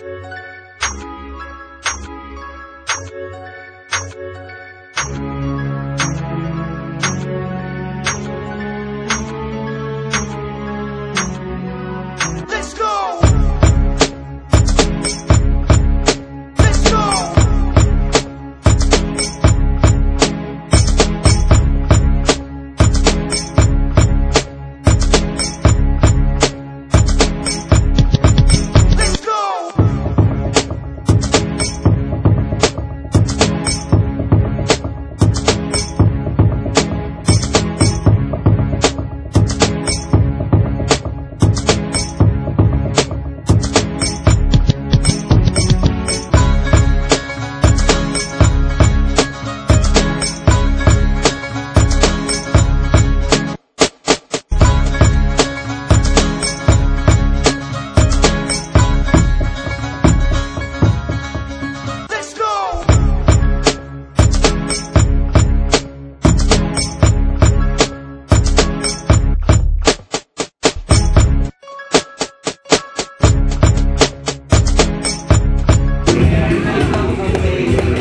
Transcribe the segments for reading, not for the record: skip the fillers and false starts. Dress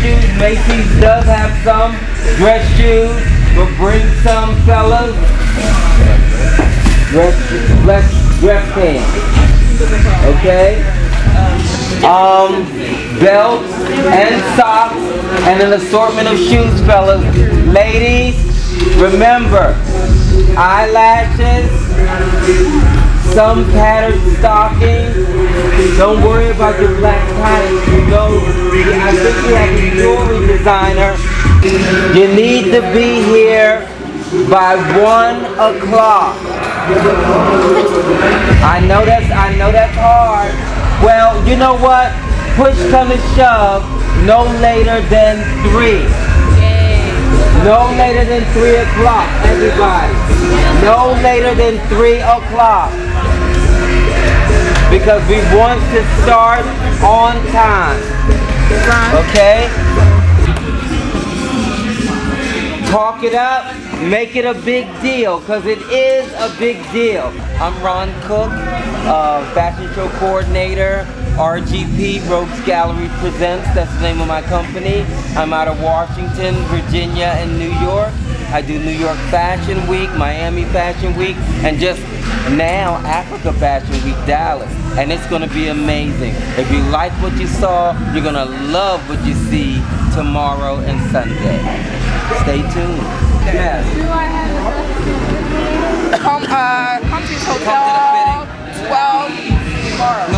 shoes, Macy's does have some dress shoes, but bring some, fellas. Dress pants, okay? Belts and socks and an assortment of shoes, fellas. Ladies, remember, eyelashes, some patterned stockings. Don't worry about your black ties. You know, I think you have a jewelry designer. You need to be here by 1 o'clock. I know that's hard. Well, you know what? Push come to shove, no later than 3. No later than 3 o'clock, everybody. No later than 3 o'clock. Because we want to start on time. Okay? Talk it up. Make it a big deal, because it is a big deal. I'm Ron Cook, fashion show coordinator, RGP, Rogues Gallery Presents. That's the name of my company. I'm out of Washington, Virginia, and New York. I do New York Fashion Week, Miami Fashion Week, and just now Africa Fashion Week Dallas. And it's gonna be amazing. If you like what you saw, you're gonna love what you see tomorrow and Sunday. Stay tuned. Yes. Do I have a come to this hotel, 12 tomorrow? No.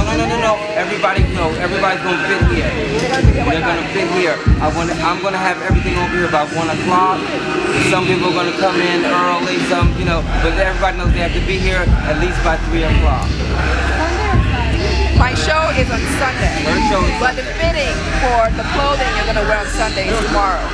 Everybody's gonna fit here. They're gonna fit here. I'm gonna have everything over here by 1 o'clock. Some people are gonna come in early, some, you know, but everybody knows they have to be here at least by 3 o'clock. My show is on Sunday. But the fitting for the clothing you're gonna wear on Sunday is tomorrow. Thank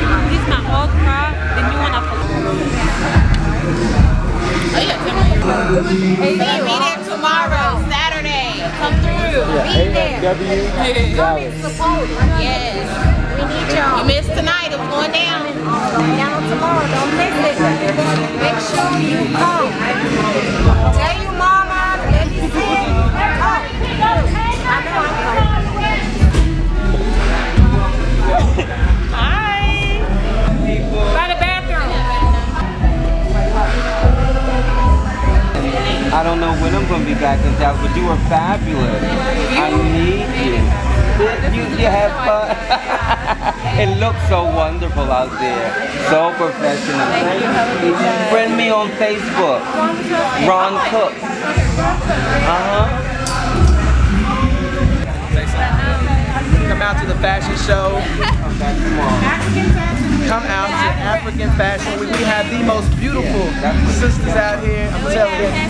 you, Mom. This is my old car, the new one I forgot. Hey, meet him tomorrow, Saturday. Come through. Be there. Come and support. Yes. We need y'all. You missed tonight. It's going down. Going down tomorrow. Don't miss it. Make sure you come. Tell your mama. Let me see. I don't know when I'm gonna be back in Dallas, but you are fabulous. I need you. You have fun. It looks so wonderful out there. So professional. Friend me on Facebook. Ron Cook. Come out to the fashion show. Come out to African Fashion Week. We have the most beautiful sisters out here. I'm telling you.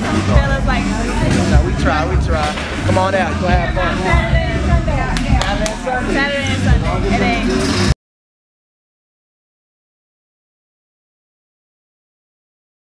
No, we try. Come on out. Go have fun.